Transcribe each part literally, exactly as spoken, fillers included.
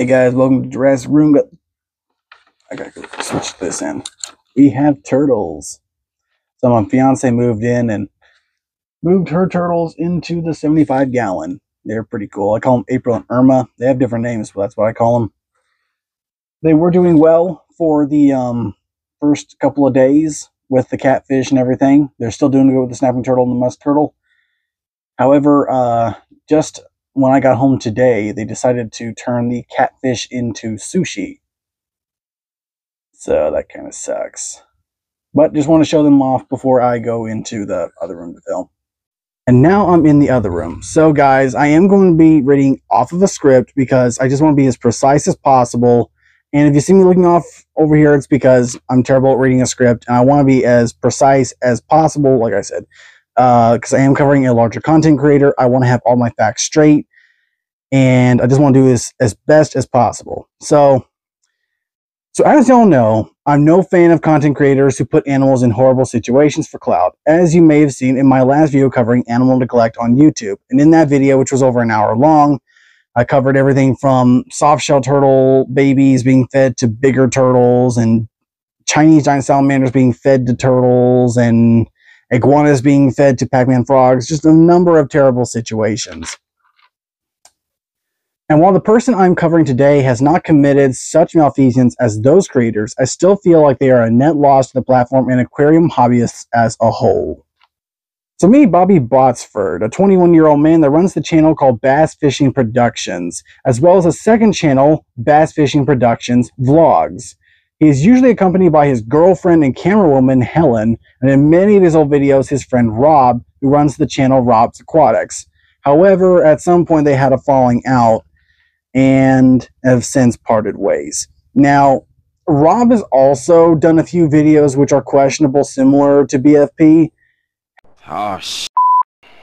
Hey guys, welcome to Jurassic Room. I gotta go switch this in. We have turtles. So my fiance moved in and moved her turtles into the seventy-five gallon. They're pretty cool. I call them April and Irma. They have different names, but that's what I call them. They were doing well for the um, first couple of days with the catfish and everything. They're still doing good with the snapping turtle and the musk turtle. However, uh, just when I got home today, they decided to turn the catfish into sushi. So that kind of sucks. But just want to show them off before I go into the other room to film. And now I'm in the other room. So guys, I am going to be reading off of a script because I just want to be as precise as possible. And if you see me looking off over here, it's because I'm terrible at reading a script. And I want to be as precise as possible, like I said. Because uh, I am covering a larger content creator. I want to have all my facts straight. And I just want to do this as best as possible. So, so as y'all know, I'm no fan of content creators who put animals in horrible situations for clout. As you may have seen in my last video covering animal neglect on YouTube. And in that video, which was over an hour long, I covered everything from soft-shell turtle babies being fed to bigger turtles and Chinese giant salamanders being fed to turtles and iguanas being fed to Pac-Man frogs, just a number of terrible situations. And while the person I'm covering today has not committed such malfeasance as those creators, I still feel like they are a net loss to the platform and aquarium hobbyists as a whole. So me, Bobby Botsford, a twenty-one-year-old man that runs the channel called Bass Fishing Productions, as well as a second channel, Bass Fishing Productions Vlogs. He is usually accompanied by his girlfriend and camerawoman, Helen, and in many of his old videos, his friend Rob, who runs the channel Rob's Aquatics. However, at some point they had a falling out and have since parted ways. Now, Rob has also done a few videos which are questionable, similar to B F P. Oh, sh**.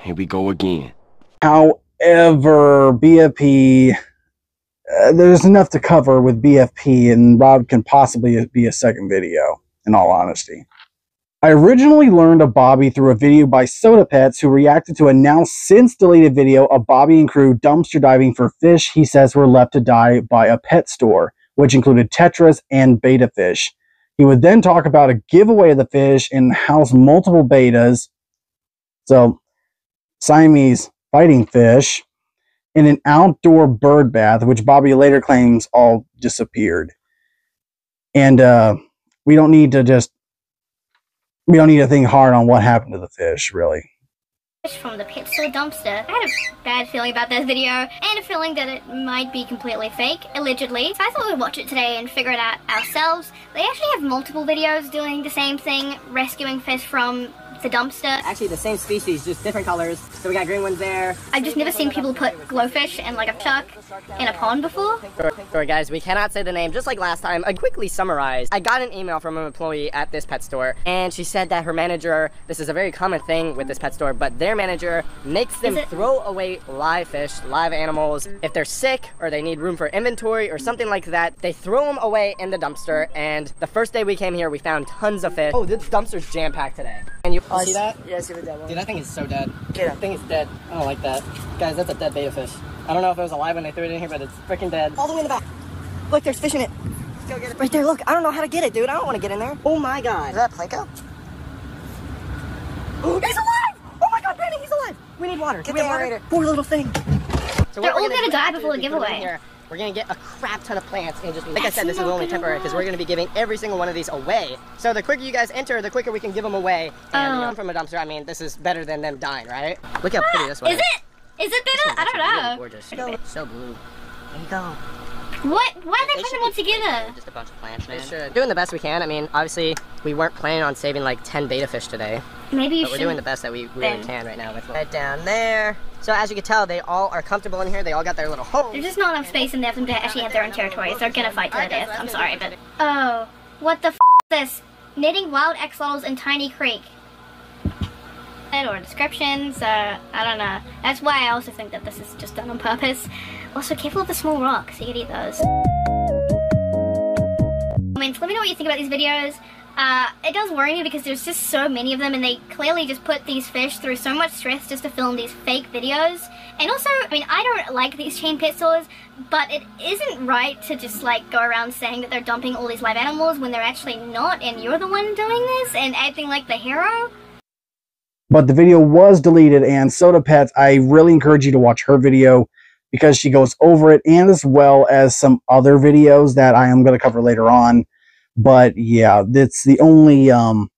Here we go again. However, B F P, uh, there's enough to cover with B F P, and Rob can possibly be a second video, in all honesty. I originally learned of Bobby through a video by Soda Pets, who reacted to a now-since-deleted video of Bobby and crew dumpster diving for fish he says were left to die by a pet store, which included tetras and beta fish. He would then talk about a giveaway of the fish and house multiple betas, so Siamese fighting fish, in an outdoor bird bath, which Bobby later claims all disappeared. And uh, we don't need to just, we don't need to think hard on what happened to the fish, really. Fish from the pet store dumpster. I had a bad feeling about this video, and a feeling that it might be completely fake, allegedly. So I thought we'd watch it today and figure it out ourselves. They actually have multiple videos doing the same thing, rescuing fish from the dumpster. Actually the same species, just different colors. So we got green ones there. I've just never seen people put glowfish and like a shark in a pond before. Sorry guys, we cannot say the name, just like last time. I quickly summarized. I got an email from an employee at this pet store, and she said that her manager, this is a very common thing with this pet store, but their manager makes them throw away live fish, live animals. If they're sick or they need room for inventory or something like that, they throw them away in the dumpster. And the first day we came here, we found tons of fish. Oh, this dumpster's jam-packed today. And you Oh, see that? Yeah, I see the dead one. Dude, that thing is so dead. Yeah. That thing is dead. I don't like that. Guys, that's a dead beta fish. I don't know if it was alive when they threw it in here, but it's freaking dead. All the way in the back. Look, there's fish in it. Let's go get it. Right there, look. I don't know how to get it, dude. I don't want to get in there. Oh my god. Is that a planko? He's alive! Oh my god, Brandon, he's alive! We need water. Get we the water. Water. Poor little thing. So they're all gonna die before the giveaway. We're going to get a crap ton of plants and just, like I said, this is only temporary because we're going to be giving every single one of these away. So the quicker you guys enter, the quicker we can give them away. And you know, from a dumpster, I mean, this is better than them dying, right? Look how pretty this one is. Is it? Is it better? I don't know. Really gorgeous. No. So blue. There you go. What? Why are they, they putting them all together? Just a bunch of plants, man. Sure. Doing the best we can. I mean, obviously, we weren't planning on saving like ten beta fish today. Maybe you should. But we're doing the best that we really can right now. With right down there. So as you can tell, they all are comfortable in here. They all got their little homes. There's just not enough space in there for them to actually have their own territories. They're gonna fight to the death. I'm sorry, but oh, what the f is this? Netting wild axolotls in tiny creek. Or descriptions. Uh, I don't know. That's why I also think that this is just done on purpose. Also, careful of the small rocks, you could eat those. Comments, let me know what you think about these videos. Uh, it does worry me because there's just so many of them, and they clearly just put these fish through so much stress just to film these fake videos. And also, I mean, I don't like these chain pet stores, but it isn't right to just like go around saying that they're dumping all these live animals when they're actually not, and you're the one doing this and acting like the hero. But the video was deleted, and Soda Pets, I really encourage you to watch her video because she goes over it, and as well as some other videos that I am going to cover later on. But yeah, that's the only, um,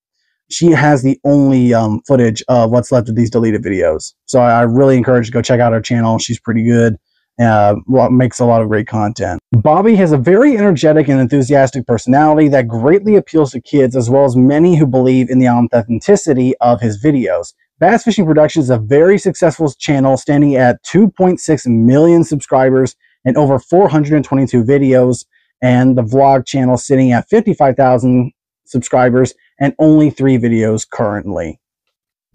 she has the only um, footage of what's left of these deleted videos. So I, I really encourage you to go check out her channel. She's pretty good. Uh, makes a lot of great content. Bobby has a very energetic and enthusiastic personality that greatly appeals to kids, as well as many who believe in the authenticity of his videos. Bass Fishing Productions is a very successful channel, standing at two point six million subscribers and over four hundred twenty-two videos, and the vlog channel sitting at fifty-five thousand subscribers and only three videos currently.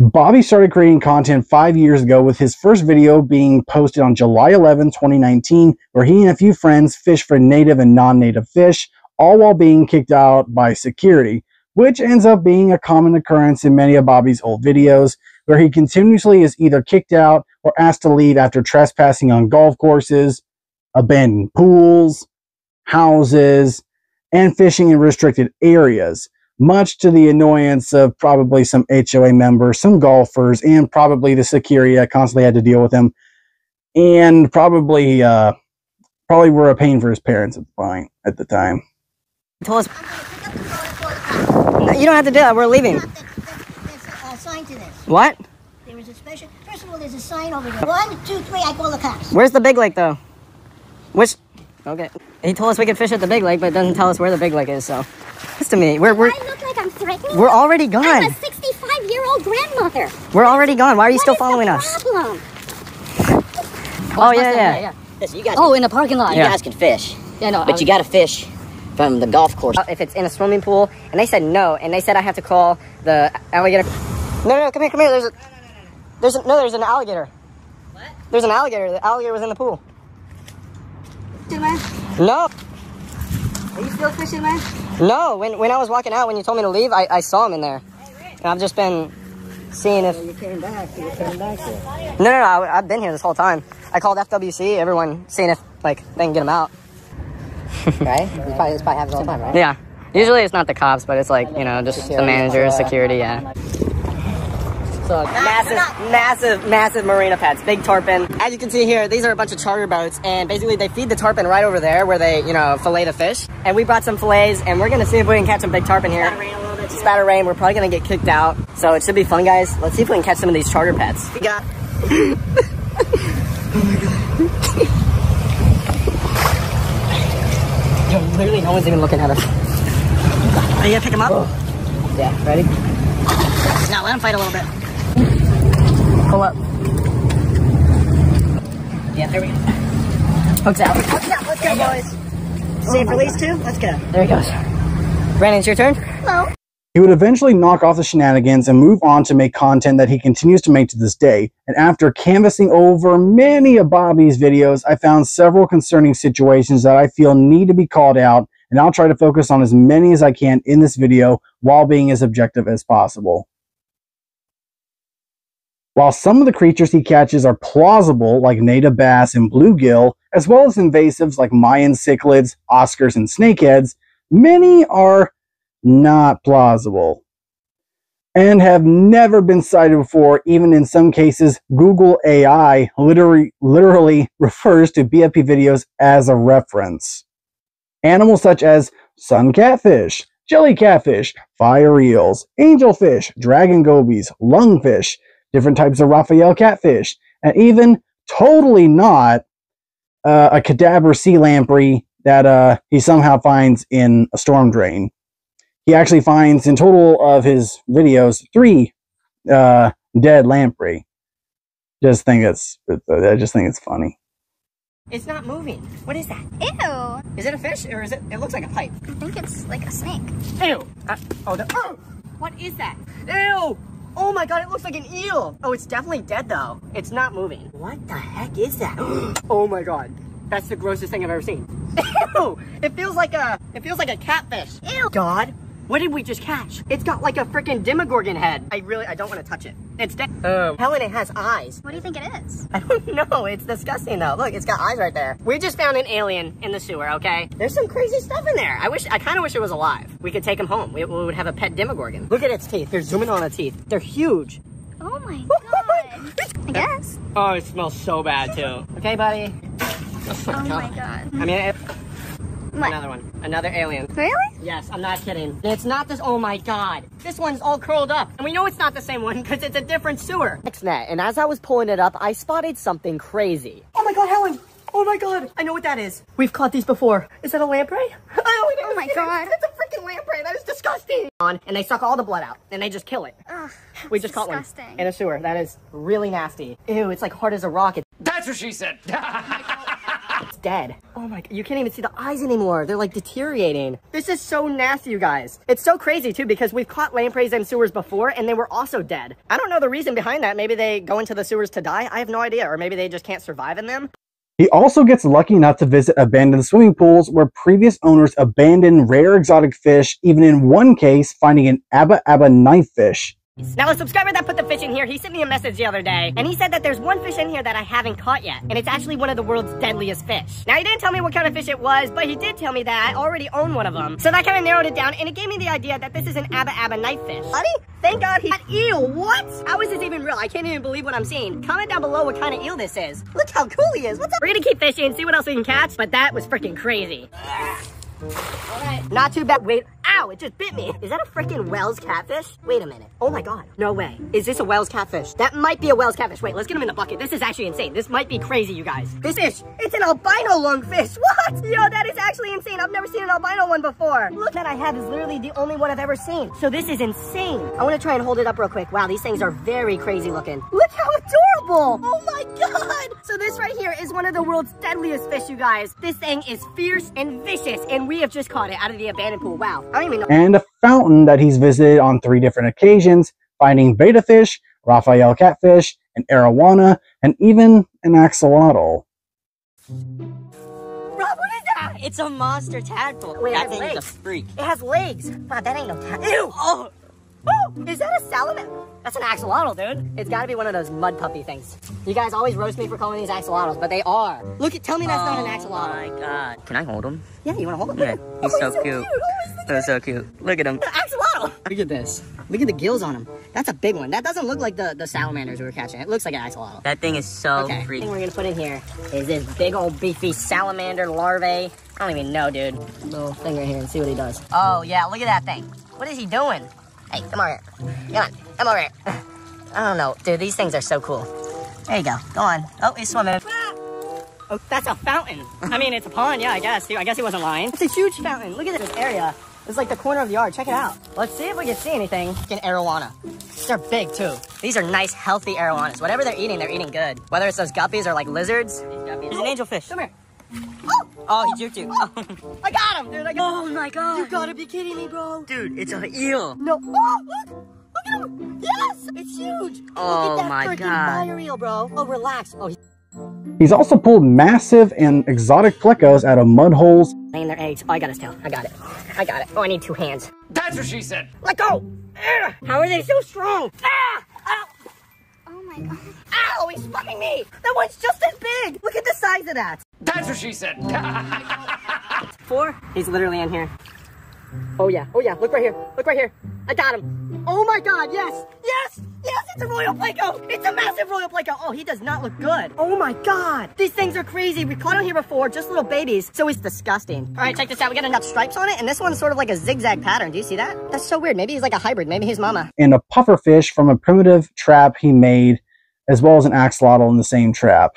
Bobby started creating content five years ago, with his first video being posted on July eleventh twenty nineteen, where he and a few friends fished for native and non-native fish, all while being kicked out by security, which ends up being a common occurrence in many of Bobby's old videos, where he continuously is either kicked out or asked to leave after trespassing on golf courses, abandoned pools, houses, and fishing in restricted areas, much to the annoyance of probably some H O A members, some golfers, and probably the security that constantly had to deal with him, and probably uh, probably were a pain for his parents at the point, at the time. He told us, you don't have to do that, we're leaving. There's a sign to this. What? There was a special, first of all, there's a sign over there. One, two, three, I call the cops. Where's the big lake, though? Which, okay. He told us we could fish at the big lake, but doesn't tell us where the big lake is, so. To me, we're, we're, I look like I'm threatening? We're already gone. I'm a sixty-five year old grandmother. We're already gone. Why are you what still following us? Problem? Oh, yeah, yeah, yeah. Listen, you guys oh, can, in the parking lot. Yeah. You guys can fish. Yeah, no, but um, you got to fish from the golf course. If it's in a swimming pool, and they said no, and they said I have to call the alligator. No, no, no, come here, come here. There's a, no, no, no, no. There's a, no, there's an alligator. What? There's an alligator. The alligator was in the pool. Did I? No. Are you still fishing, man? No, when when I was walking out, when you told me to leave, I, I saw him in there. And I've just been seeing if... Well, you came back, you came back here. No, no, no, I, I've been here this whole time. I called F W C, everyone, seeing if, like, they can get him out. Right? You probably, this probably happens all the time, right? Yeah. Usually it's not the cops, but it's like, you know, just security, the manager, uh, security, yeah. So, massive, massive, massive marina pets, big tarpon. As you can see here, these are a bunch of charter boats, and basically they feed the tarpon right over there where they, you know, fillet the fish. And we brought some fillets, and we're gonna see if we can catch some big tarpon here. Spatter rain a little bit. Spatter rain, we're probably gonna get kicked out. So it should be fun, guys. Let's see if we can catch some of these charter pets. We got... Oh my god. Yo, literally no one's even looking at us. Are you gonna pick him up? Oh. Yeah, ready? Now let him fight a little bit. Pull up. Yeah, there we go. Hooks out. Hooks out. Let's go, boys. Safe release too? Let's go. There he goes. Brandon, it's your turn. Hello. He would eventually knock off the shenanigans and move on to make content that he continues to make to this day. And after canvassing over many of Bobby's videos, I found several concerning situations that I feel need to be called out, and I'll try to focus on as many as I can in this video while being as objective as possible. While some of the creatures he catches are plausible, like native bass and bluegill, as well as invasives like Mayan cichlids, oscars, and snakeheads, many are not plausible and have never been cited before. Even in some cases, Google A I literally, literally refers to B F P videos as a reference. Animals such as sun catfish, jelly catfish, fire eels, angelfish, dragon gobies, lungfish, different types of Raphael catfish, and even totally not uh, a cadaver sea lamprey that uh, he somehow finds in a storm drain. He actually finds, in total of his videos, three uh, dead lamprey. Just think it's, I just think it's funny. It's not moving. What is that? Ew. Is it a fish or is it? It looks like a pipe. I think it's like a snake. Ew. Uh, oh, the, oh. What is that? Ew. Oh my god, it looks like an eel! Oh, it's definitely dead though. It's not moving. What the heck is that? Oh my god. That's the grossest thing I've ever seen. Ew! It feels like a it feels like a catfish. Ew! God, What did we just catch? It's got like a freaking Demogorgon head. I really, I don't want to touch it. It's dead. Um, Helen, it has eyes. What do you think it is? I don't know. It's disgusting though. Look, it's got eyes right there. We just found an alien in the sewer, okay? There's some crazy stuff in there. I wish, I kind of wish it was alive. We could take him home. We, we would have a pet Demogorgon. Look at its teeth. They're zooming on its teeth. They're huge. Oh my God. I guess. Oh, it smells so bad too. Okay, buddy. Oh my God. I mean, it, What? Another one. Another alien. Really? Yes, I'm not kidding. It's not this. Oh my God. This one's all curled up. And we know it's not the same one because it's a different sewer. Next net. And as I was pulling it up, I spotted something crazy. Oh my God, Helen. Oh my God. I know what that is. We've caught these before. Is that a lamprey? Oh, oh my God. That's a freaking lamprey. That is disgusting. And they suck all the blood out and they just kill it. Ugh, we just disgusting. Caught one in a sewer. That is really nasty. Ew, it's like hard as a rock. That's what she said. It's dead. Oh my God, you can't even see the eyes anymore. They're like deteriorating. This is so nasty, you guys. It's so crazy too because we've caught lampreys in sewers before and they were also dead. I don't know the reason behind that. Maybe they go into the sewers to die. I have no idea. Or maybe they just can't survive in them. He also gets lucky not to visit abandoned swimming pools where previous owners abandoned rare exotic fish, even in one case finding an Abba Abba knife fish. Now a subscriber that put the fish in here, he sent me a message the other day, and he said that there's one fish in here that I haven't caught yet, and it's actually one of the world's deadliest fish. Now he didn't tell me what kind of fish it was, but he did tell me that I already own one of them. So that kind of narrowed it down, and it gave me the idea that this is an Abba Abba knife fish. Buddy, thank God he- Eel, what? How is this even real? I can't even believe what I'm seeing. Comment down below what kind of eel this is. Look how cool he is, what's up? We're gonna keep fishing, see what else we can catch, but that was freaking crazy. Alright. Not too bad. Wait. Ow, it just bit me. Is that a freaking Wels catfish? Wait a minute. Oh my God. No way. Is this a Wels catfish? That might be a Wels catfish. Wait, let's get him in the bucket. This is actually insane. This might be crazy, you guys. This fish, it's an albino lungfish. What? Yo, that is actually insane. I've never seen an albino one before. Look, that I have is literally the only one I've ever seen. So this is insane. I want to try and hold it up real quick. Wow, these things are very crazy looking. Look how adorable. Oh my God. So this right here is one of the world's deadliest fish, you guys. This thing is fierce and vicious, and we have just caught it out of the abandoned pool. Wow. I don't even know. And a fountain that he's visited on three different occasions, finding betta fish, Raphael catfish, an arowana, and even an axolotl. Rob, what is that? It's a monster tadpole. Wait, that thing's a freak. It has legs. Wow, that ain't no tadpole. Ew! Oh. Oh, is that a salamander? That's an axolotl, dude. It's gotta be one of those mud puppy things. You guys always roast me for calling these axolotls, but they are. Look at, tell me that's oh not an axolotl. Oh my God. Can I hold him? Yeah, you wanna hold him? Yeah, he's, oh, so, he's so cute. cute. Oh, he's so cute. Look at him. An axolotl! Look at this. Look at the gills on him. That's a big one. That doesn't look like the, the salamanders we were catching. It looks like an axolotl. That thing is so okay. freaky. The thing we're gonna put in here is this big old beefy salamander larvae. I don't even know, dude. Little thing right here and see what he does. Oh yeah, look at that thing. What is he doing? Hey, come over here. Come on, come over here. I don't know, dude, these things are so cool. There you go, go on. Oh, he's swimming. Ah! Oh, that's a fountain. I mean, it's a pond, yeah, I guess. I guess he wasn't lying. It's a huge fountain. Look at this area. It's like the corner of the yard, check it out. Let's see if we can see anything. An arowana. They're big too. These are nice, healthy arowanas. Whatever they're eating, they're eating good. Whether it's those guppies or like lizards. There's an angelfish. Come here. Oh! Oh, he juked you. Oh. I got him, dude. I got him. Oh, my God. You gotta be kidding me, bro. Dude, it's an eel. No. Oh, look. Look at him. Yes. It's huge. Oh, my God. Look at that freaking fire eel, bro. Oh, relax. Oh, he's... He's also pulled massive and exotic plecos out of mud holes. Laying their eggs. Oh, I got his tail. I got it. I got it. Oh, I need two hands. That's what she said. Let go. How are they so strong? Ah! Ow. Oh, my God. Ow, he's fucking me. That one's just as big. Look at the size of that. That's what she said. Four. He's literally in here. Oh yeah. Oh yeah. Look right here. Look right here. I got him. Oh my God. Yes. Yes. Yes. It's a royal pleco. It's a massive royal pleco. Oh, he does not look good. Oh my God. These things are crazy. We caught him here before, just little babies. So it's disgusting. All right, check this out. We got enough stripes on it, and this one's sort of like a zigzag pattern. Do you see that? That's so weird. Maybe he's like a hybrid. Maybe he's mama. And a puffer fish from a primitive trap he made, as well as an axolotl in the same trap.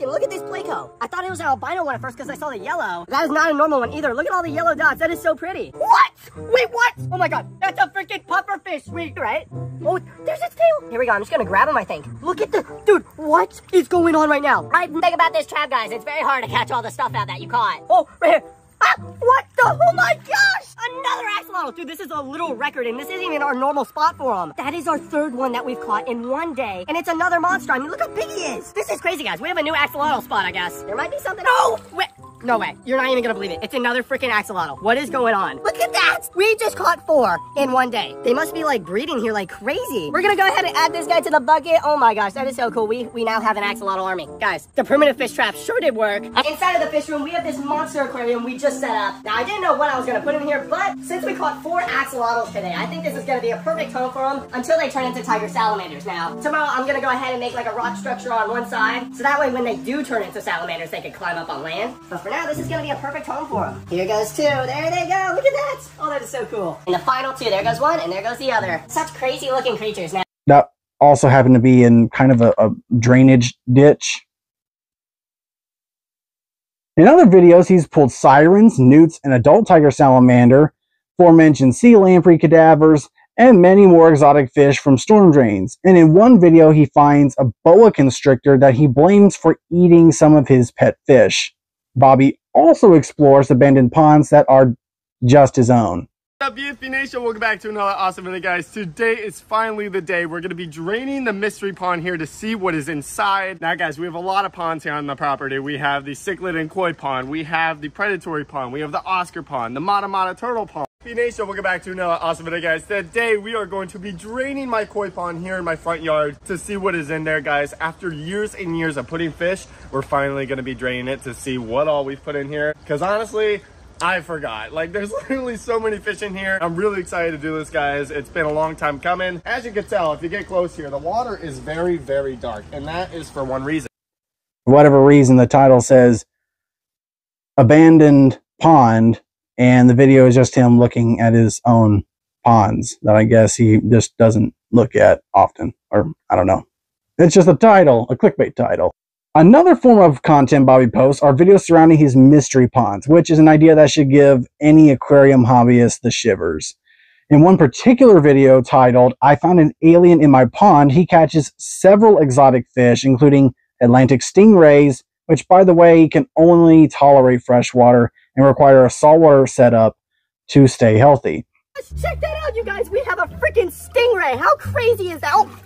Look at this pleco. I thought it was an albino one at first because I saw the yellow. That is not a normal one either. Look at all the yellow dots. That is so pretty. What? Wait, what? Oh my God. That's a freaking puffer fish. Wait, right? Oh, there's its tail. Here we go. I'm just going to grab him, I think. Look at the... Dude, what is going on right now? Right, think about this trap, guys. It's very hard to catch all the stuff out that you caught. Oh, right here. Ah, what the? Oh my gosh! Another axolotl. Dude, this is a little record, and this isn't even our normal spot for him. That is our third one that we've caught in one day, and it's another monster. I mean, look how big he is. This is crazy, guys. We have a new axolotl spot, I guess. There might be something. No! Wait. No way. You're not even gonna believe it. It's another freaking axolotl. What is going on? Look at that! We just caught four in one day. They must be like breeding here like crazy. We're gonna go ahead and add this guy to the bucket. Oh my gosh, that is so cool. We we now have an axolotl army. Guys, the primitive fish trap sure did work. Inside of the fish room, we have this monster aquarium we just set up. Now, I didn't know what I was gonna put in here, but since we caught four axolotls today, I think this is gonna be a perfect home for them until they turn into tiger salamanders. Now, tomorrow I'm gonna go ahead and make like a rock structure on one side, so that way when they do turn into salamanders, they can climb up on land. But for now, this is gonna be a perfect home for them. Here goes two, there they go, look at that! Oh, that is so cool. And the final two, there goes one, and there goes the other. Such crazy looking creatures now. That also happened to be in kind of a, a drainage ditch. In other videos, he's pulled sirens, newts, an adult tiger salamander, aforementioned sea lamprey cadavers, and many more exotic fish from storm drains. And in one video, he finds a boa constrictor that he blames for eating some of his pet fish. Bobby also explores abandoned ponds that are just his own. What's up, B F B Nation? Welcome back to another awesome video, guys. Today is finally the day. We're going to be draining the mystery pond here to see what is inside. Now, guys, we have a lot of ponds here on the property. We have the cichlid and koi pond. We have the predatory pond. We have the Oscar pond, the Mata Mata Turtle pond. B F B Nation, welcome back to another awesome video, guys. Today, we are going to be draining my koi pond here in my front yard to see what is in there, guys. After years and years of putting fish, we're finally going to be draining it to see what all we've put in here. Because honestly, I forgot. Like, there's literally so many fish in here. I'm really excited to do this, guys. It's been a long time coming. As you can tell, if you get close here, the water is very, very dark. And that is for one reason. For whatever reason, the title says Abandoned Pond. And the video is just him looking at his own ponds that I guess he just doesn't look at often. Or, I don't know. It's just a title, a clickbait title. Another form of content Bobby posts are videos surrounding his mystery ponds, which is an idea that should give any aquarium hobbyist the shivers. In one particular video titled, "I Found an Alien in My Pond," he catches several exotic fish, including Atlantic stingrays, which, by the way, can only tolerate fresh water and require a saltwater setup to stay healthy. Check that out, you guys! We have a freaking stingray! How crazy is that? Oh.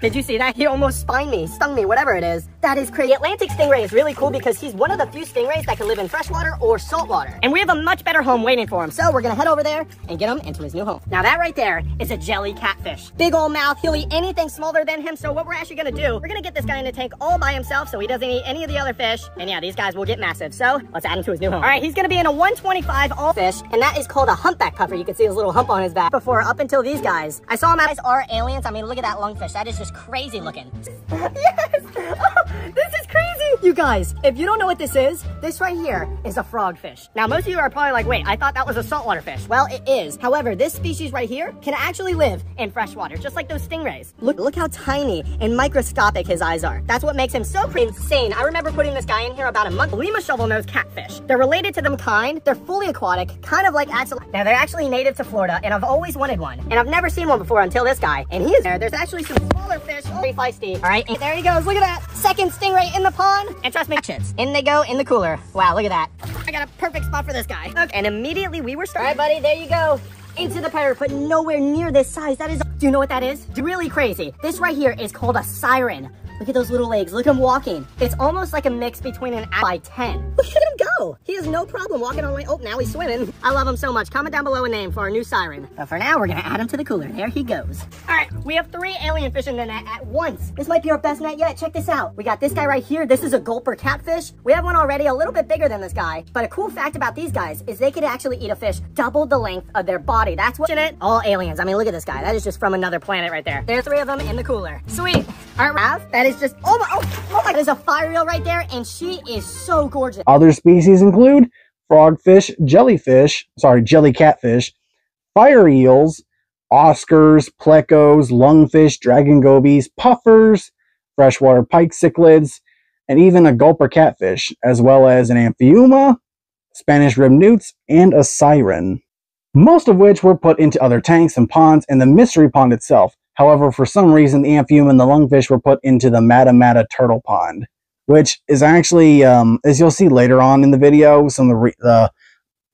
Did you see that? He almost spined me, stung me, whatever it is. That is crazy. The Atlantic stingray is really cool because he's one of the few stingrays that can live in freshwater or saltwater. And we have a much better home waiting for him. So we're going to head over there and get him into his new home. Now that right there is a jelly catfish. Big old mouth. He'll eat anything smaller than him. So what we're actually going to do, we're going to get this guy in a tank all by himself so he doesn't eat any of the other fish. And yeah, these guys will get massive. So let's add him to his new home. All right, he's going to be in a one twenty-five all fish. And that is called a humpback puffer. You can see his little hump on his back. Before, up until these guys, I saw him as our aliens. I mean, look at that lungfish. That is just crazy looking. Yes! Oh, this is crazy! You guys, if you don't know what this is, this right here is a frogfish. Now, most of you are probably like, wait, I thought that was a saltwater fish. Well, it is. However, this species right here can actually live in freshwater, just like those stingrays. Look, look how tiny and microscopic his eyes are. That's what makes him so insane. I remember putting this guy in here about a month. Lima shovelnosed catfish. They're related to them kind. They're fully aquatic, kind of like axolotls. Now, they're actually native to Florida, and I've always wanted one. And I've never seen one before until this guy. And he is there. There's actually some smaller fish. Oh, very feisty. All right, and there he goes. Look at that. Second stingray in the pond. And trust me, chits. In they go in the cooler. Wow, look at that. I got a perfect spot for this guy. Okay. And immediately we were starting. All right, buddy, there you go. Into the predator, but nowhere near this size. That is, do you know what that is? Really crazy. This right here is called a siren. Look at those little legs. Look at him walking. It's almost like a mix between an by ten. Look at him go. He has no problem walking all the way. Oh, now he's swimming. I love him so much. Comment down below a name for our new siren. But for now, we're going to add him to the cooler. There he goes. All right. We have three alien fish in the net at once. This might be our best net yet. Check this out. We got this guy right here. This is a gulper catfish. We have one already a little bit bigger than this guy. But a cool fact about these guys is they could actually eat a fish double the length of their body. That's what's in it. All aliens. I mean, look at this guy. That is just from another planet right there. There's three of them in the cooler. Sweet. All right, that is just, oh my, oh, oh my, there's a fire eel right there, and she is so gorgeous. Other species include frogfish, jellyfish, sorry, jelly catfish, fire eels, Oscars, plecos, lungfish, dragon gobies, puffers, freshwater pike cichlids, and even a gulper catfish, as well as an amphiuma, Spanish ribbed newts, and a siren. Most of which were put into other tanks and ponds and the mystery pond itself. However, for some reason, the amphiuma and the lungfish were put into the Mata Mata Turtle Pond, which is actually, um, as you'll see later on in the video, some of the, re uh,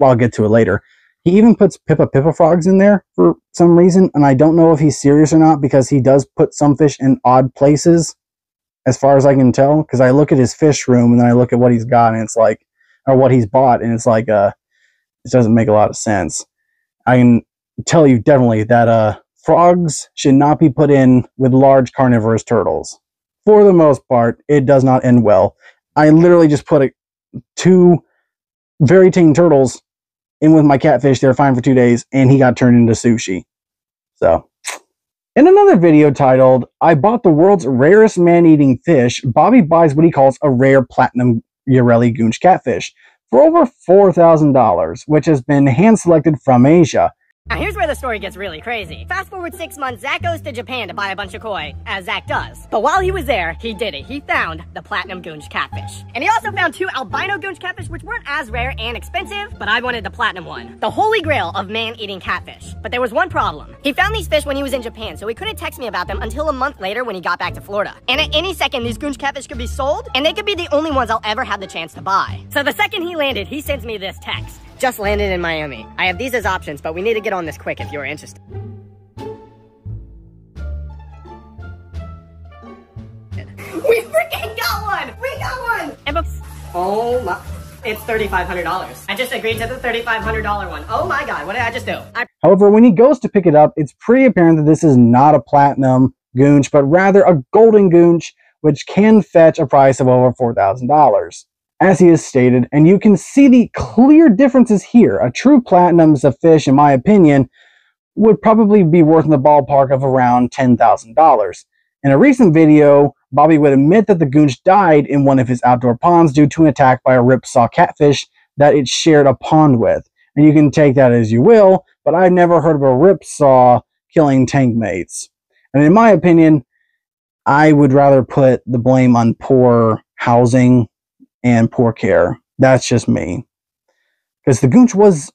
well, I'll get to it later. He even puts Pippa Pippa Frogs in there for some reason, and I don't know if he's serious or not because he does put some fish in odd places, as far as I can tell, because I look at his fish room and then I look at what he's got, and it's like, or what he's bought, and it's like uh it doesn't make a lot of sense. I can tell you definitely that uh frogs should not be put in with large carnivorous turtles. For the most part, it does not end well. I literally just put a, two very tame turtles in with my catfish. They were fine for two days, and he got turned into sushi. So, in another video titled, I bought the world's rarest man-eating fish, Bobby buys what he calls a rare platinum Yureli goonch catfish for over four thousand dollars, which has been hand-selected from Asia. Now here's where the story gets really crazy. Fast forward six months, Zach goes to Japan to buy a bunch of koi, as Zach does. But while he was there, he did it. He found the platinum goonch catfish. And he also found two albino goonch catfish, which weren't as rare and expensive, but I wanted the platinum one. The holy grail of man-eating catfish. But there was one problem. He found these fish when he was in Japan, so he couldn't text me about them until a month later when he got back to Florida. And at any second, these goonch catfish could be sold, and they could be the only ones I'll ever have the chance to buy. So the second he landed, he sends me this text. Just landed in Miami. I have these as options, but we need to get on this quick if you're interested. We freaking got one! We got one! And oh my, it's thirty-five hundred dollars. I just agreed to the thirty-five hundred dollar one. Oh my God, what did I just do? I However, when he goes to pick it up, it's pretty apparent that this is not a platinum goonch, but rather a golden goonch, which can fetch a price of over four thousand dollars. As he has stated, and you can see the clear differences here. A true platinum's a fish, in my opinion, would probably be worth in the ballpark of around ten thousand dollars. In a recent video, Bobby would admit that the goonch died in one of his outdoor ponds due to an attack by a ripsaw catfish that it shared a pond with. And you can take that as you will, but I've never heard of a ripsaw killing tank mates. And in my opinion, I would rather put the blame on poor housing and poor care. That's just me. Because the goonch was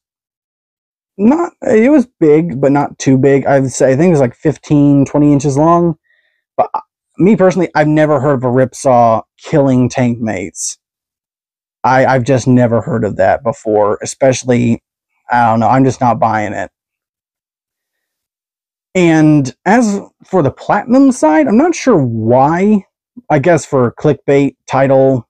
not, it was big, but not too big. I would say, I think it was like fifteen, twenty inches long. But me personally, I've never heard of a ripsaw killing tank mates. I, I've just never heard of that before, especially, I don't know, I'm just not buying it. And as for the platinum side, I'm not sure why. I guess for clickbait, title,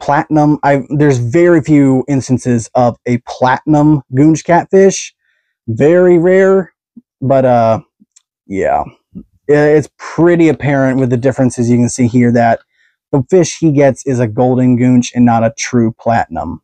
platinum. I there's very few instances of a platinum goonch catfish. Very rare, but uh yeah, it's pretty apparent with the differences you can see here that the fish he gets is a golden goonch and not a true platinum.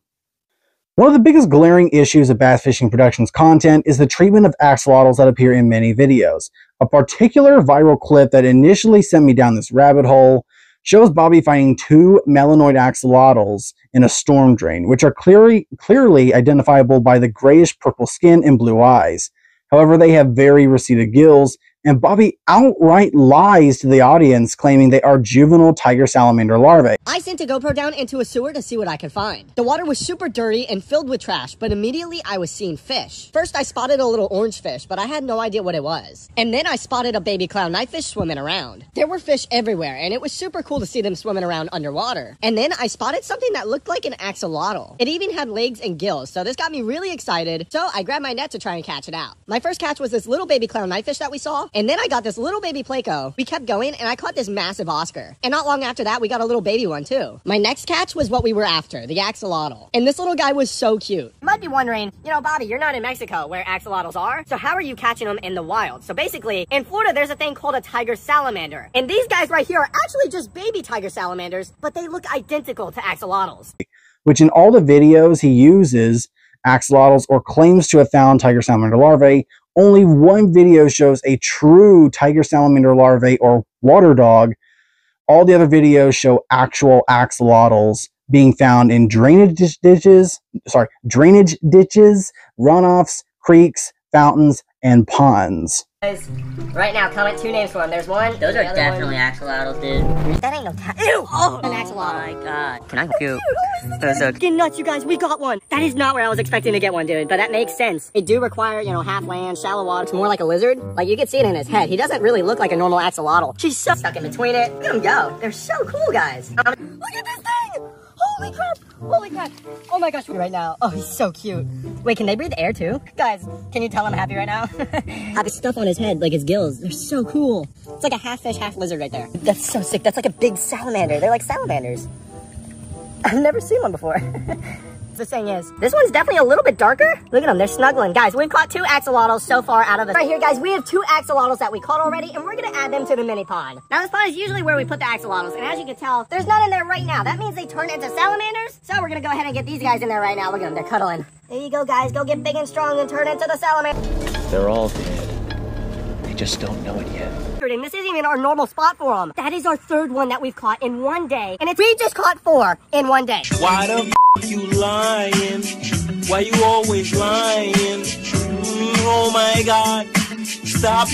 One of the biggest glaring issues of Bass Fishing Productions content is the treatment of axolotls that appear in many videos. A particular viral clip that initially sent me down this rabbit hole shows Bobby finding two melanoid axolotls in a storm drain, which are clearly, clearly identifiable by the grayish-purple skin and blue eyes. However, they have very receded gills, and Bobby outright lies to the audience, claiming they are juvenile tiger salamander larvae. I sent a GoPro down into a sewer to see what I could find. The water was super dirty and filled with trash, but immediately I was seeing fish. First, I spotted a little orange fish, but I had no idea what it was. And then I spotted a baby clown knifefish swimming around. There were fish everywhere, and it was super cool to see them swimming around underwater. And then I spotted something that looked like an axolotl. It even had legs and gills, so this got me really excited, so I grabbed my net to try and catch it out. My first catch was this little baby clown knifefish that we saw, and then I got this little baby Placo. We kept going, and I caught this massive Oscar. And not long after that, we got a little baby one, too. My next catch was what we were after, the axolotl. And this little guy was so cute. You might be wondering, you know, Bobby, you're not in Mexico, where axolotls are, so how are you catching them in the wild? So basically, in Florida, there's a thing called a tiger salamander. And these guys right here are actually just baby tiger salamanders, but they look identical to axolotls. Which in all the videos he uses axolotls or claims to have found tiger salamander larvae, only one video shows a true tiger salamander larvae or water dog. All the other videos show actual axolotls being found in drainage ditches, sorry, drainage ditches, runoffs, creeks, fountains, and ponds. Right now, comment two names for him. There's one. Those are definitely one. Axolotls, dude. That ain't no cat. Ew! Oh, an axolotl. Oh my God. Can I help you? Those are fucking nuts, you guys. We got one. That is not where I was expecting to get one, dude. But that makes sense. It do require, you know, half land, shallow water. It's more like a lizard. Like you can see it in his head. He doesn't really look like a normal axolotl. She's so stuck in between it. Look at him go. They're so cool, guys. Um, look at this thing. Holy crap. Holy crap. Oh my gosh. Right now. Oh, he's so cute. Wait, can they breathe air too? Guys, can you tell I'm happy right now? Happy stuff on his head, like his gills. They're so cool. It's like a half fish, half lizard right there. That's so sick. That's like a big salamander. They're like salamanders. I've never seen one before. The thing is, this one's definitely a little bit darker. Look at them, they're snuggling. Guys, we've caught two axolotls so far out of it. Right here, guys, we have two axolotls that we caught already, and we're gonna add them to the mini pond. Now, this pond is usually where we put the axolotls, and as you can tell, there's none in there right now. That means they turn into salamanders, so we're gonna go ahead and get these guys in there right now. Look at them, they're cuddling. There you go, guys, go get big and strong and turn into the salamander. They're all dead. They just don't know it yet. And this isn't even our normal spot for them. That is our third one that we've caught in one day, and it's we just caught four in one day. Why the f you lying? Why you always lying? Oh my God! Stop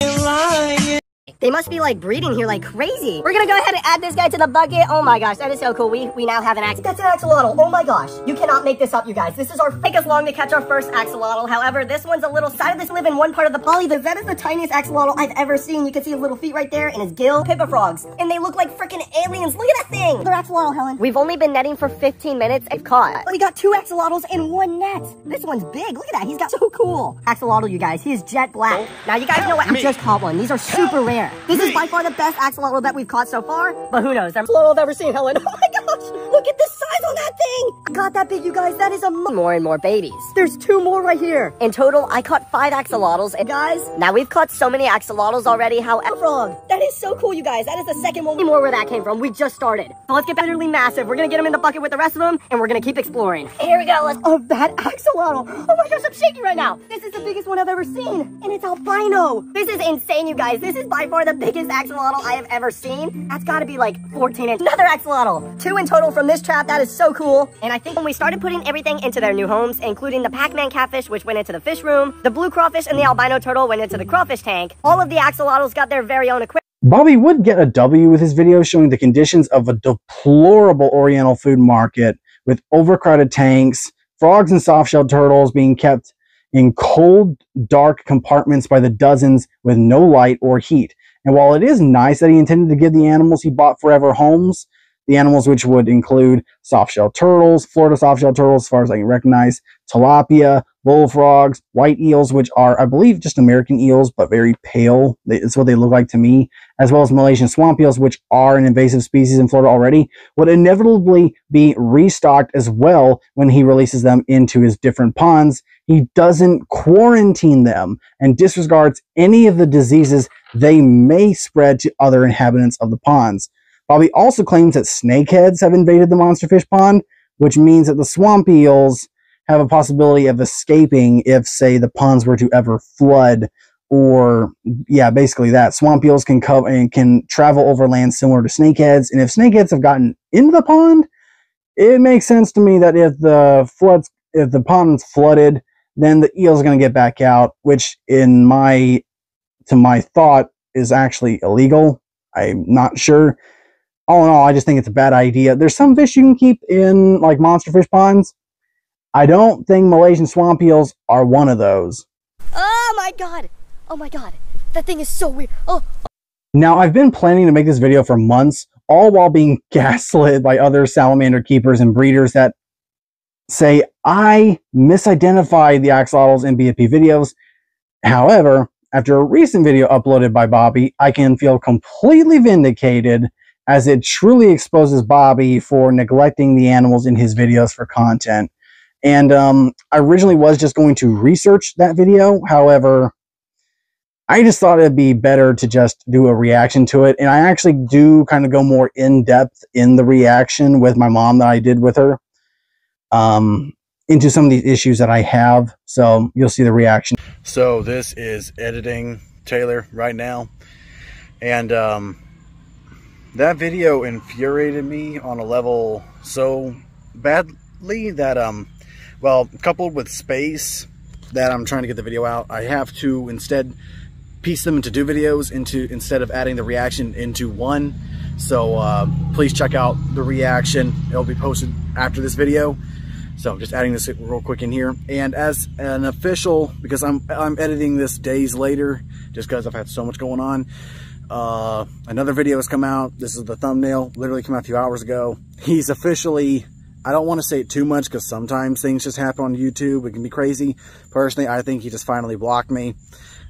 lying. They must be like breeding here like crazy. We're gonna go ahead and add this guy to the bucket. Oh my gosh, that is so cool. We we now have an axolotl. That's an axolotl. Oh my gosh. You cannot make this up, you guys. This is our fakest long to catch our first axolotl. However, this one's a little sightless, live in one part of the pond. Either that is the tiniest axolotl I've ever seen. You can see his little feet right there and his gill. Pippa frogs. And they look like freaking aliens. Look at that thing. Another axolotl, Helen. We've only been netting for fifteen minutes and caught. We got two axolotls in one net. This one's big. Look at that. He's got so cool. Axolotl, you guys. He is jet black. Oh, now, you guys know what? Me. I just caught one. These are super rare. This is by far the best axolotl that we've caught so far, but who knows? That's the little I've ever seen, Helen. Oh my gosh, look at the size on that thing. God, that big, you guys, that is a more and more babies. There's two more right here. In total, I caught five axolotls, and guys, now we've caught so many axolotls already, however. Frog, that is so cool, you guys. That is the second one. More where that came from. We just started. So let's get utterly massive. We're gonna get them in the bucket with the rest of them, and we're gonna keep exploring. Here we go, let's... Oh, that axolotl. Oh my gosh, I'm shaking right now. This is the biggest one I've ever seen, and it's albino. This is insane, you guys. This is by far the biggest axolotl I have ever seen. That's gotta be like fourteen inch. Another axolotl. Two in total from this trap. That is so cool. And I think when we started putting everything into their new homes, including the Pac-Man catfish, which went into the fish room, the blue crawfish and the albino turtle went into the crawfish tank, all of the axolotls got their very own aquarium. Bobby would get a W with his video showing the conditions of a deplorable Oriental food market with overcrowded tanks, frogs and soft-shelled turtles being kept in cold, dark compartments by the dozens with no light or heat. And while it is nice that he intended to give the animals he bought forever homes, the animals which would include soft-shelled turtles, Florida soft-shelled turtles, as far as I can recognize, tilapia, bullfrogs, white eels, which are, I believe, just American eels, but very pale. It's what they look like to me, as well as Malaysian swamp eels, which are an invasive species in Florida already, would inevitably be restocked as well when he releases them into his different ponds. He doesn't quarantine them and disregards any of the diseases they may spread to other inhabitants of the ponds. Bobby also claims that snakeheads have invaded the monsterfish pond, which means that the swamp eels have a possibility of escaping if, say, the ponds were to ever flood, or, yeah, basically that. Swamp eels can co and can travel over land similar to snakeheads, and if snakeheads have gotten into the pond, it makes sense to me that if the floods, if the pond's flooded, then the eels are going to get back out, which, in my, to my thought, is actually illegal. I'm not sure. All in all, I just think it's a bad idea. There's some fish you can keep in, like, monsterfish ponds. I don't think Malaysian swamp eels are one of those. Oh my God. Oh my God. That thing is so weird. Oh. Now, I've been planning to make this video for months, all while being gaslit by other salamander keepers and breeders that say I misidentified the axolotls in B F P videos. However, after a recent video uploaded by Bobby, I can feel completely vindicated, as it truly exposes Bobby for neglecting the animals in his videos for content. And um, I originally was just going to research that video. However, I just thought it'd be better to just do a reaction to it. And I actually do kind of go more in depth in the reaction with my mom that I did with her um, into some of these issues that I have. So you'll see the reaction. So this is editing Taylor right now. And um, that video infuriated me on a level so badly that... um. Well, coupled with space that I'm trying to get the video out, I have to instead piece them into two videos into instead of adding the reaction into one. So uh, please check out the reaction. It'll be posted after this video. So I'm just adding this real quick in here. And as an official, because I'm, I'm editing this days later, just because I've had so much going on, uh, another video has come out. This is the thumbnail, literally came out a few hours ago. He's officially... I don't want to say it too much because sometimes things just happen on YouTube. It can be crazy. Personally, I think he just finally blocked me.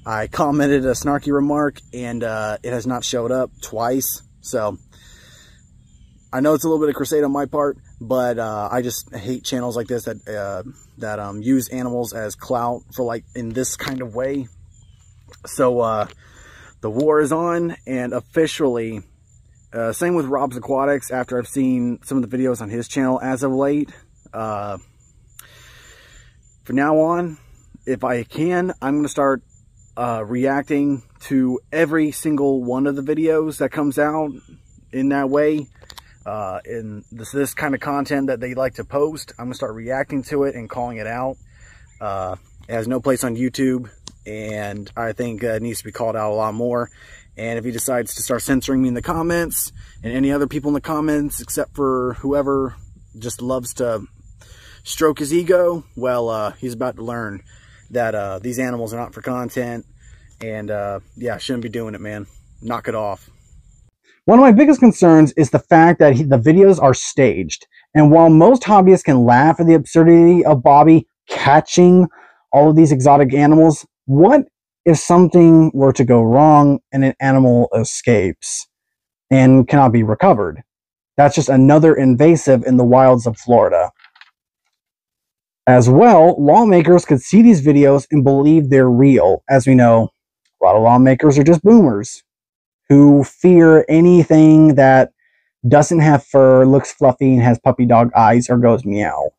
I commented a snarky remark and uh, it has not showed up twice. So I know it's a little bit of crusade on my part. But uh, I just hate channels like this that uh, that um, use animals as clout for like in this kind of way. So uh, the war is on, and officially, uh, same with Rob's Aquatics. After I've seen some of the videos on his channel as of late, uh, from now on, if I can, I'm gonna start uh, reacting to every single one of the videos that comes out in that way. Uh, in this, this kind of content that they like to post, I'm gonna start reacting to it and calling it out. Uh, it has no place on YouTube, and I think uh, it needs to be called out a lot more. And if he decides to start censoring me in the comments and any other people in the comments, except for whoever just loves to stroke his ego, well, uh, he's about to learn that uh, these animals are not for content, and uh, yeah, shouldn't be doing it, man. Knock it off. One of my biggest concerns is the fact that he, the videos are staged. And while most hobbyists can laugh at the absurdity of Bobby catching all of these exotic animals, what if something were to go wrong and an animal escapes and cannot be recovered? That's just another invasive in the wilds of Florida. As well, lawmakers could see these videos and believe they're real. As we know, a lot of lawmakers are just boomers who fear anything that doesn't have fur, looks fluffy, and has puppy dog eyes or goes meow.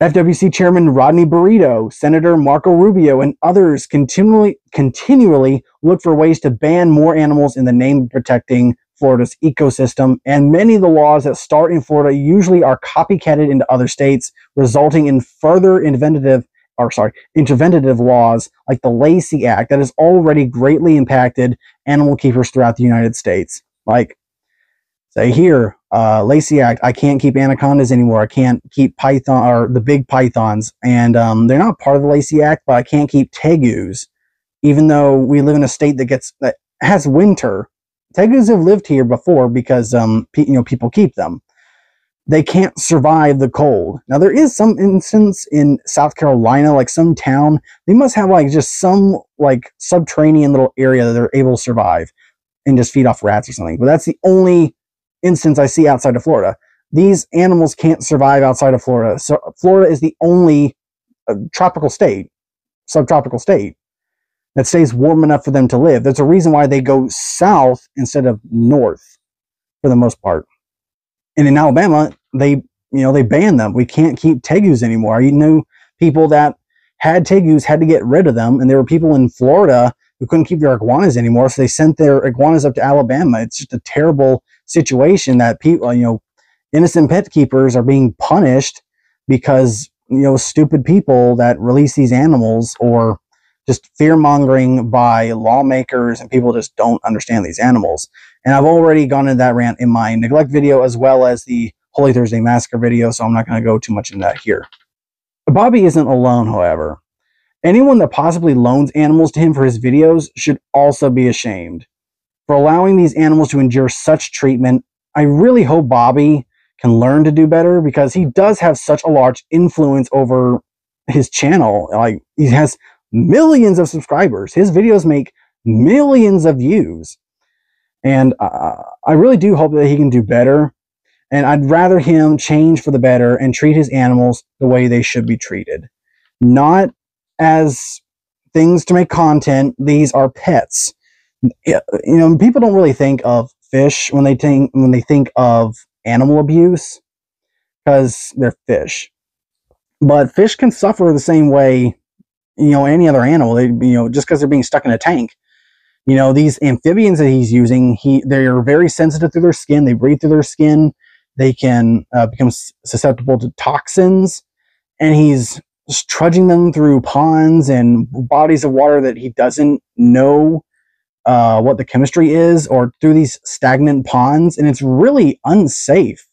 F W C Chairman Rodney Burrito, Senator Marco Rubio, and others continually, continually look for ways to ban more animals in the name of protecting Florida's ecosystem, and many of the laws that start in Florida usually are copycatted into other states, resulting in further inventive Or sorry, interventative laws like the Lacey Act that has already greatly impacted animal keepers throughout the United States. Like, say here, uh, Lacey Act, I can't keep anacondas anymore. I can't keep python or the big pythons, and um, they're not part of the Lacey Act. But I can't keep tegus, even though we live in a state that gets that has winter. Tegus have lived here before because um, pe you know people keep them. They can't survive the cold. Now, there is some instance in South Carolina, like some town, they must have like just some like subterranean little area that they're able to survive and just feed off rats or something. But that's the only instance I see outside of Florida. These animals can't survive outside of Florida. So Florida is the only uh, tropical state, subtropical state that stays warm enough for them to live. There's a reason why they go south instead of north for the most part. And in Alabama, they, you know, they banned them. We can't keep tegus anymore. You knew people that had tegus had to get rid of them. And there were people in Florida who couldn't keep their iguanas anymore. So they sent their iguanas up to Alabama. It's just a terrible situation that people, you know, innocent pet keepers are being punished because, you know, stupid people that release these animals or just fear-mongering by lawmakers, and people just don't understand these animals. And I've already gone into that rant in my neglect video as well as the Holy Thursday Massacre video, so I'm not going to go too much into that here. Bobby isn't alone, however. Anyone that possibly loans animals to him for his videos should also be ashamed for allowing these animals to endure such treatment. I really hope Bobby can learn to do better because he does have such a large influence over his channel. Like, he has millions of subscribers. His videos make millions of views. And uh, I really do hope that he can do better. And I'd rather him change for the better and treat his animals the way they should be treated. Not as things to make content. These are pets. You know, people don't really think of fish when they think, when they think of animal abuse, because they're fish. But fish can suffer the same way, you know, any other animal. They, you know, just because they're being stuck in a tank. You know, these amphibians that he's using, he they are very sensitive through their skin. They breathe through their skin. They can uh, become susceptible to toxins. And he's just trudging them through ponds and bodies of water that he doesn't know uh, what the chemistry is, or through these stagnant ponds. And it's really unsafe.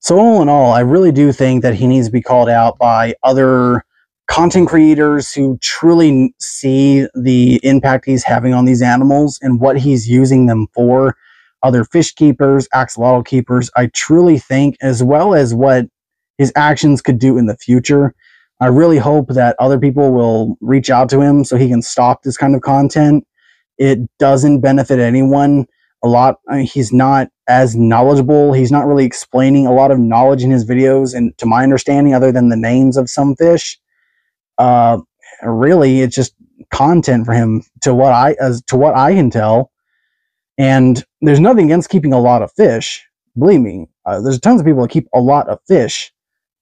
So all in all, I really do think that he needs to be called out by other content creators who truly see the impact he's having on these animals and what he's using them for. Other fish keepers, axolotl keepers, I truly think, as well as what his actions could do in the future. I really hope that other people will reach out to him so he can stop this kind of content. It doesn't benefit anyone. a lot. I mean, he's not as knowledgeable. He's not really explaining a lot of knowledge in his videos, and to my understanding, other than the names of some fish, uh, really it's just content for him, to what I as to what I can tell. And there's nothing against keeping a lot of fish. Believe me, uh, there's tons of people that keep a lot of fish,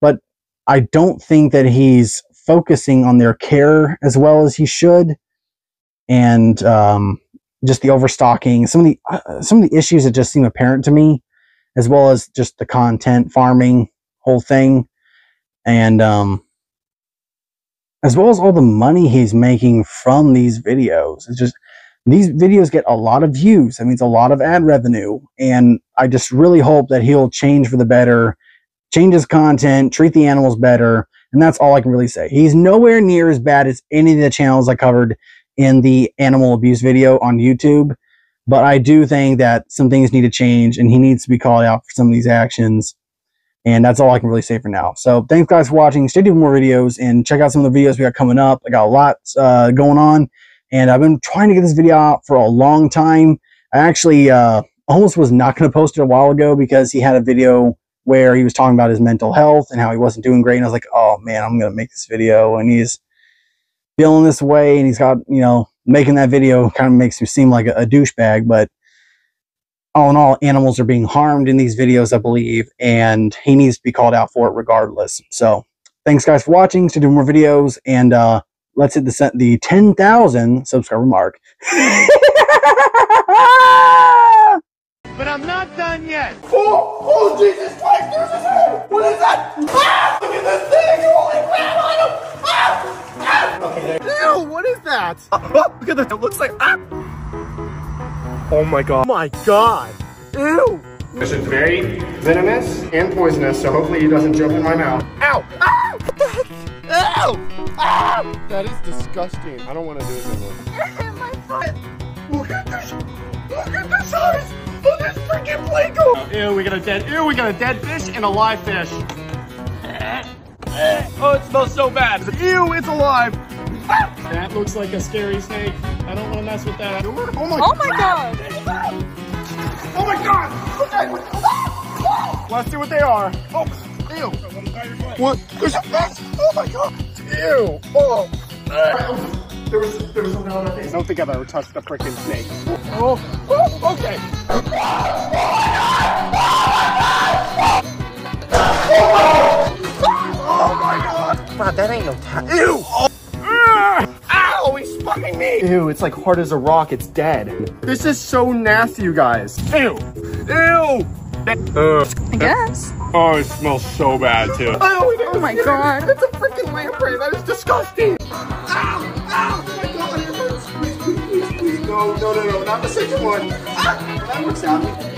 but I don't think that he's focusing on their care as well as he should, and um, just the overstocking. Some of the uh, some of the issues that just seem apparent to me, as well as just the content farming whole thing, and um, as well as all the money he's making from these videos. It's just, these videos get a lot of views. That means a lot of ad revenue. And I just really hope that he'll change for the better, change his content, treat the animals better. And that's all I can really say. He's nowhere near as bad as any of the channels I covered in the animal abuse video on YouTube. But I do think that some things need to change, and he needs to be called out for some of these actions. And that's all I can really say for now. So thanks guys for watching. Stay tuned for more videos, and check out some of the videos we got coming up. I got a lot uh, going on. And I've been trying to get this video out for a long time. I actually uh, almost was not going to post it a while ago, because he had a video where he was talking about his mental health and how he wasn't doing great. And I was like, oh man, I'm going to make this video. And he's feeling this way, and he's got, you know, making that video kind of makes him seem like a, a douchebag. But all in all, animals are being harmed in these videos, I believe. And he needs to be called out for it regardless. So thanks guys for watching. Stay tuned for more videos. And, uh, let's hit the the ten thousand subscriber mark. But I'm not done yet. Oh, oh, Jesus Christ, there's his head. What is that? Ah, look at this thing. Holy crap, I don't. Ah, ah. Okay, there. Ew, what is that? Uh, oh, look at that. It looks like. Ah. Oh my God. Oh my God. Ew. This is very venomous and poisonous, so hopefully he doesn't jump in my mouth. Ow. Ah. What the heck? Ow! Ah! That is disgusting. I don't want to do it anymore. You hit my foot! Look at this! Look at the size of this freaking Play-Go! Oh, ew, we got a dead ew, we got a dead fish and a live fish. Oh, it smells so bad. Ew, it's alive! That looks like a scary snake. I don't want to mess with that. Oh my, oh my God! Oh my God! Let's see what they are. Oh. Ew. What? There's a mess! Oh my God! Ew! Oh! Uh, there was there was something on my face. I don't think I've ever touched a freaking snake. Oh! Oh! Okay! Oh my God! Oh my God! Oh my God! Wow, that ain't no time. Ew! Oh. Ow! He's fucking me! Ew! It's like hard as a rock. It's dead. This is so nasty, you guys. Ew! Ew! Uh, I guess. Oh, it smells so bad too. Oh, oh my God. That's a freaking lamprey. That is disgusting. Ow! Ow! Oh my God, it hurts. Please, please, please, please. No, no, no, no. Not the second one. Ah, that works out.